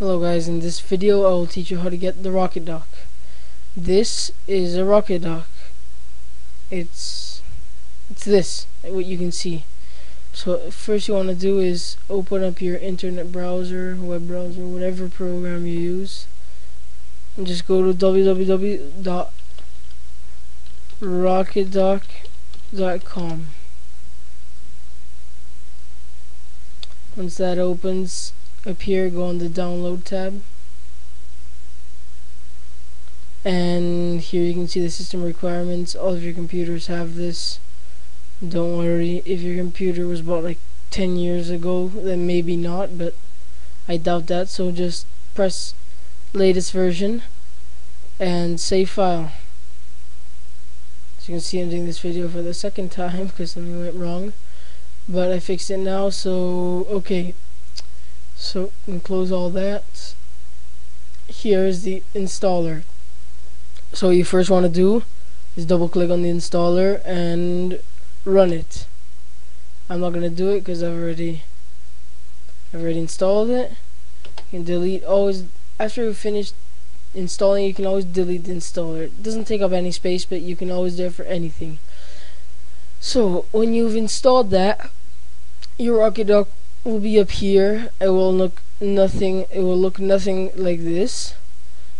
Hello guys, in this video I will teach you how to get the RocketDock. This is a RocketDock. It's this, what you can see. So first you want to do is open up your internet browser, web browser, whatever program you use, and just go to www.rocketdock.com. Once that opens up here, go on the download tab, and here you can see the system requirements. All of your computers have this. Don't worry if your computer was bought like 10 years ago, then maybe not, but I doubt that. So just press latest version and save file. As you can see, I'm doing this video for the second time because something went wrong, but I fixed it now. So okay, so we can close all that. Here is the installer. So what you first want to do is double click on the installer and run it. I'm not going to do it because I've already installed it. You can delete, always after you finish installing you can always delete the installer. It doesn't take up any space, but you can always do it for anything. So when you've installed that, your RocketDock will be up here. It will look nothing like this,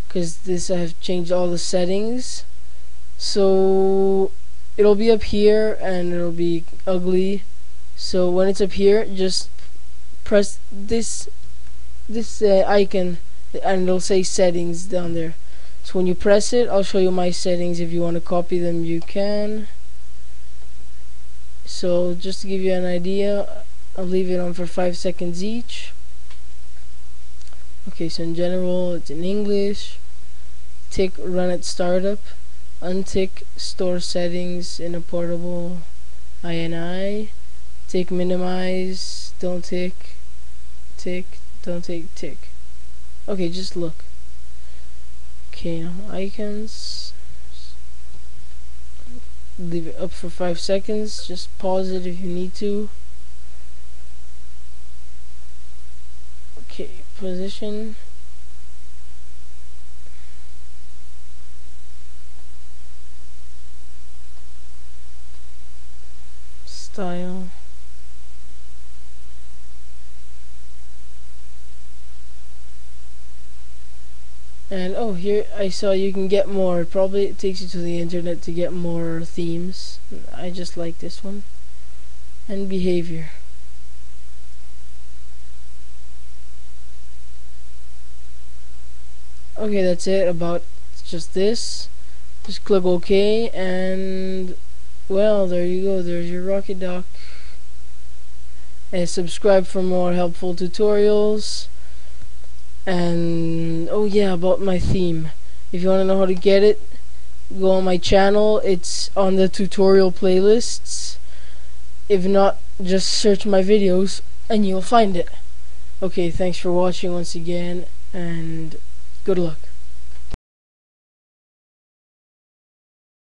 because this I have changed all the settings, so it'll be up here and it'll be ugly. So when it's up here, just press this icon and it'll say settings down there. So when you press it, I'll show you my settings. If you want to copy them, you can. So just to give you an idea, I'll leave it on for 5 seconds each. Okay, so in general it's in English. Tick run at startup, untick store settings in a portable INI, tick minimize, don't tick, tick, don't tick, tick. Okay, just look. Okay, now icons, leave it up for 5 seconds, just pause it if you need to. Okay, position. Style. And oh, here I saw you can get more. Probably it takes you to the internet to get more themes. I just like this one. And behavior. Okay, that's it. About just this. Just click OK, and well, there you go. There's your RocketDock. And subscribe for more helpful tutorials. And oh yeah, about my theme. If you want to know how to get it, go on my channel. It's on the tutorial playlists. If not, just search my videos and you'll find it. Okay, thanks for watching once again, and good luck.